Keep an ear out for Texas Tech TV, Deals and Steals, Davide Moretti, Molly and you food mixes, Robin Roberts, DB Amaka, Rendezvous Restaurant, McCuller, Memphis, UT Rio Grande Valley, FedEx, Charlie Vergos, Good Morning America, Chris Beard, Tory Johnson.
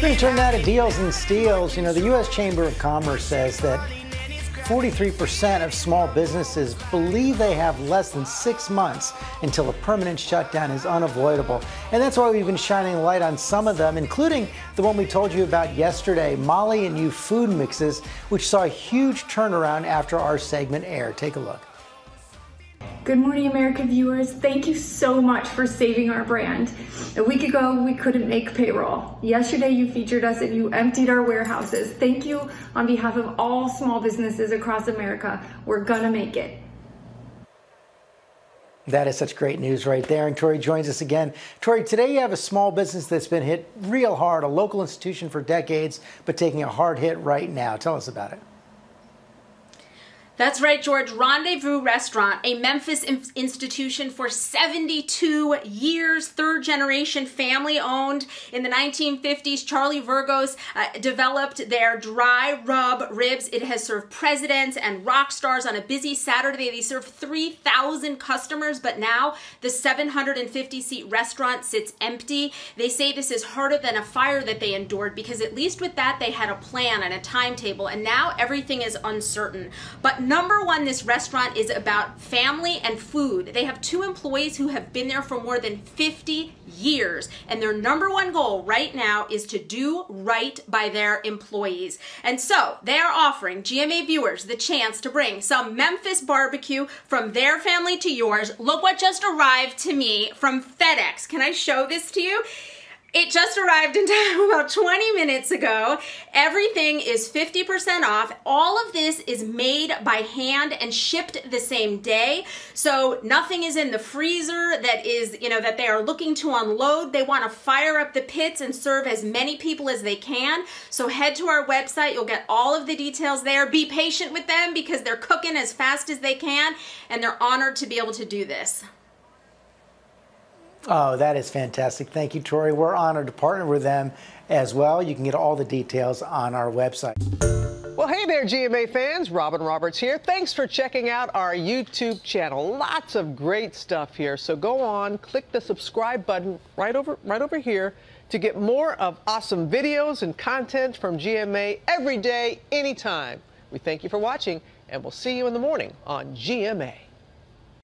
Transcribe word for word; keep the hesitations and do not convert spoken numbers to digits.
Being turned out of deals and steals, you know, the U S Chamber of Commerce says that forty-three percent of small businesses believe they have less than six months until a permanent shutdown is unavoidable. And that's why we've been shining a light on some of them, including the one we told you about yesterday, Molly and You Food Mixes, which saw a huge turnaround after our segment aired. Take a look. Good Morning America viewers, thank you so much for saving our brand. A week ago, we couldn't make payroll. Yesterday, you featured us and you emptied our warehouses. Thank you on behalf of all small businesses across America. We're gonna make it. That is such great news right there. And Tory joins us again. Tory, today you have a small business that's been hit real hard, a local institution for decades, but taking a hard hit right now. Tell us about it. That's right, George. Rendezvous Restaurant, a Memphis institution for seventy-two years, third generation, family owned. In the nineteen fifties, Charlie Vergos uh, developed their dry rub ribs. It has served presidents and rock stars. On a busy Saturday, they serve three thousand customers, but now the seven hundred fifty seat restaurant sits empty. They say this is harder than a fire that they endured, because at least with that, they had a plan and a timetable, and now everything is uncertain. But number one, this restaurant is about family and food. They have two employees who have been there for more than fifty years, and their number one goal right now is to do right by their employees. And so they are offering G M A viewers the chance to bring some Memphis barbecue from their family to yours. Look what just arrived to me from FedEx. Can I show this to you? It just arrived in time about twenty minutes ago. Everything is fifty percent off. All of this is made by hand and shipped the same day. So nothing is in the freezer that is, you know, that they are looking to unload. They want to fire up the pits and serve as many people as they can. So head to our website. You'll get all of the details there. Be patient with them, because they're cooking as fast as they can, and they're honored to be able to do this. Oh, that is fantastic. Thank you, Tory. We're honored to partner with them as well. You can get all the details on our website. Well, hey there, G M A fans. Robin Roberts here. Thanks for checking out our YouTube channel. Lots of great stuff here. So go on, click the subscribe button right over, right over here to get more of awesome videos and content from G M A every day, anytime. We thank you for watching, and we'll see you in the morning on G M A.